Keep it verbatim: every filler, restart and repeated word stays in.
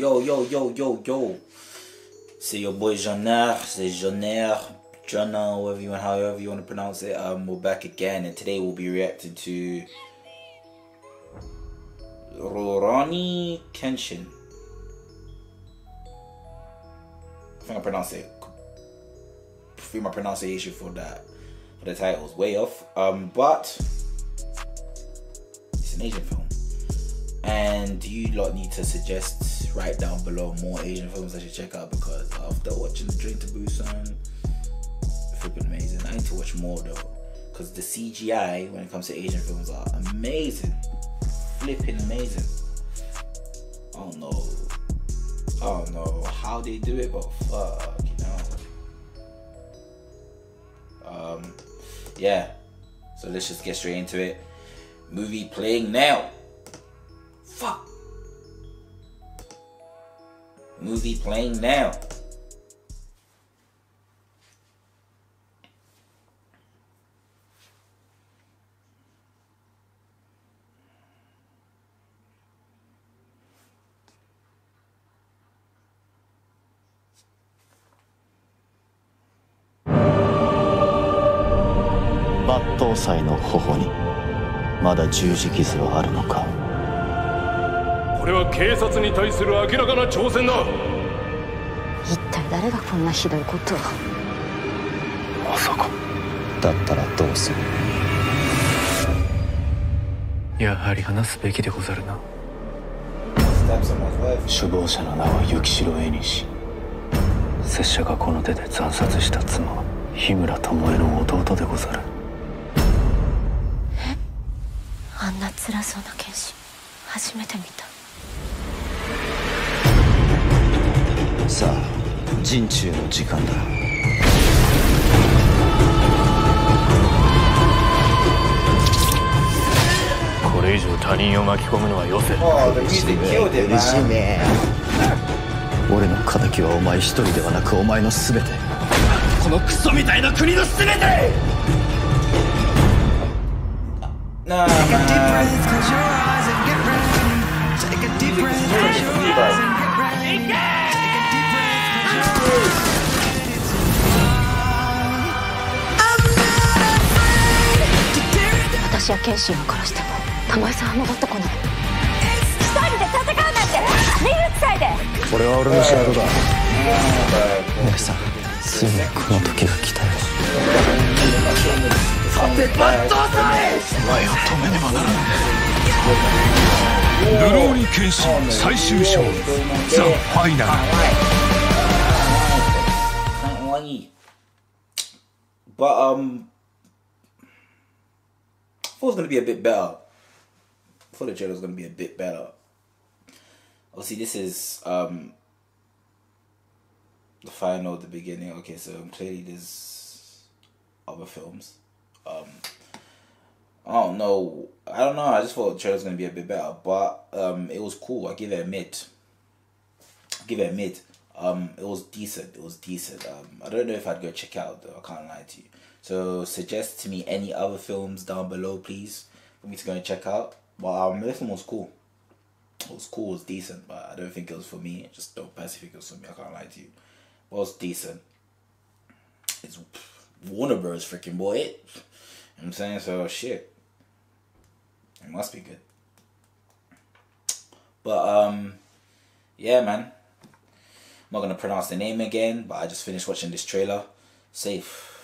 Yo, yo, yo, yo, yo. See your boy Johnner, say Johnner, Johnner, whatever you want, however you want to pronounce it. Um, we're back again, and today we'll be reacting to Rurouni Kenshin. I think I pronounced it. I think my pronunciation for that, for the title is way off. Um, but it's an Asian film. And you lot need to suggest, write down below, more Asian films I should check out, because after watching the Train to Busan, it's flipping amazing. I need to watch more though, because the C G I when it comes to Asian films are amazing, flipping amazing. I don't know, I don't know how they do it, but fuck, you know. Um, yeah. So let's just get straight into it. Movie playing now. Fuck. Movie playing now. Battle-sai no hoho ni mada juuji kizu wa aru no ka? これは警察に対する明らかな挑戦だ。一体誰がこんなひどいことを。まさか。だったらどうする。やはり話すべきでござるな。首謀者の名は幸代絵西。拙者がこの手で惨殺した妻、日村巴の弟でござる。え、あんな辛そうな剣士、初めて見た。 さあ、陣中の時間だ。これ以上他人を巻き込むのはよせ。嬉しいね。俺の仇はお前一人ではなくお前の全て。このクソみたいな国の全て。なあ。 私や剣心を殺しても巴さんは戻ってこない。一人で戦うなんて理由くさいで。これは俺の仕事だ。メイさん、ついにこの時が来たよ。さて抜刀斎、前を止めねばならない。 ルローニケンシン最終章ザ・ファイナル。But um, I thought it was gonna be a bit better. I thought the trailer was gonna be a bit better. Obviously, this is um the final, the beginning. Okay, so clearly there's other films. Um. I don't know. I don't know. I just thought the trailer was gonna be a bit better, but um, it was cool. I give it a mid. I give it a mid. Um, it was decent. It was decent. Um, I don't know if I'd go check it out though. I can't lie to you. So suggest to me any other films down below, please, for me to go and check out. But um, this film was cool. It was cool. It was decent, but I don't think it was for me. I just don't personally think it was for me. I can't lie to you. But it was decent. It's Warner Bros. Freaking boy. You know what I'm saying? So shit. It must be good. But, um, yeah, man. I'm not going to pronounce the name again, but I just finished watching this trailer. Safe.